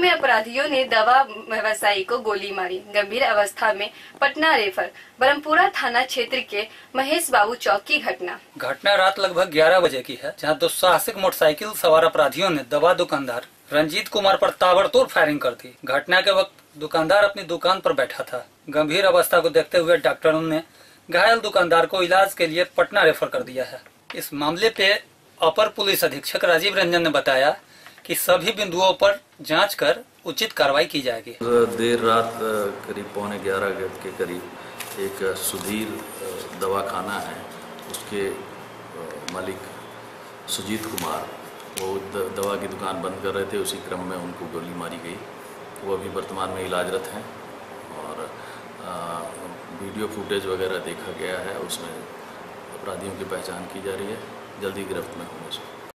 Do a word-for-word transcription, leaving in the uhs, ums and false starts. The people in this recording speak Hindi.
में अपराधियों ने दवा व्यवसायी को गोली मारी। गंभीर अवस्था में पटना रेफर। ब्रह्मपुरा थाना क्षेत्र के महेश बाबू चौक की घटना। घटना रात लगभग ग्यारह बजे की है, जहां दुस्साहसिक मोटरसाइकिल सवार अपराधियों ने दवा दुकानदार रंजीत कुमार पर ताबड़तोड़ फायरिंग कर दी। घटना के वक्त दुकानदार अपनी दुकान पर बैठा था। गंभीर अवस्था को देखते हुए डॉक्टरों ने घायल दुकानदार को इलाज के लिए पटना रेफर कर दिया है। इस मामले पे अपर पुलिस अधीक्षक राजीव रंजन ने बताया कि सभी बिंदुओं पर जांच कर उचित कार्रवाई की जाएगी। देर रात करीब पौने ग्यारह के करीब एक सुधीर दवाखाना है, उसके मालिक सुजीत कुमार वो दवा की दुकान बंद कर रहे थे, उसी क्रम में उनको गोली मारी गई। वो अभी वर्तमान में इलाजरत हैं और वीडियो फुटेज वगैरह देखा गया है, उसमें अपराधियों की पहचान की जा रही है, जल्दी गिरफ्त में होंगे।